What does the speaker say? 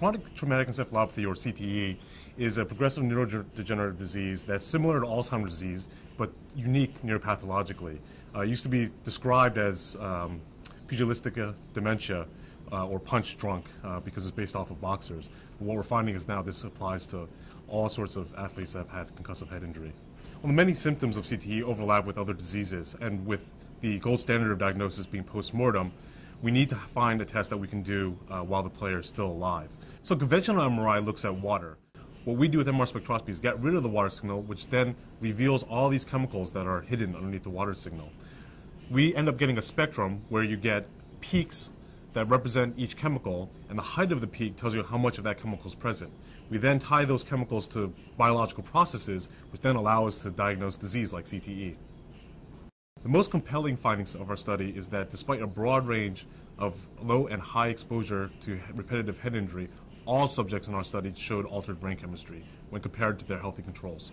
Chronic Traumatic Encephalopathy, or CTE, is a progressive neurodegenerative disease that's similar to Alzheimer's disease, but unique neuropathologically. It used to be described as pugilistica dementia, or punch drunk, because it's based off of boxers. But what we're finding is now this applies to all sorts of athletes that have had concussive head injury. Well, the many symptoms of CTE overlap with other diseases, and with the gold standard of diagnosis being postmortem, we need to find a test that we can do while the player is still alive. So conventional MRI looks at water. What we do with MR spectroscopy is get rid of the water signal, which then reveals all these chemicals that are hidden underneath the water signal. We end up getting a spectrum where you get peaks that represent each chemical, and the height of the peak tells you how much of that chemical is present. We then tie those chemicals to biological processes, which then allow us to diagnose disease like CTE. The most compelling findings of our study is that despite a broad range of low and high exposure to repetitive head injury, all subjects in our study showed altered brain chemistry when compared to their healthy controls.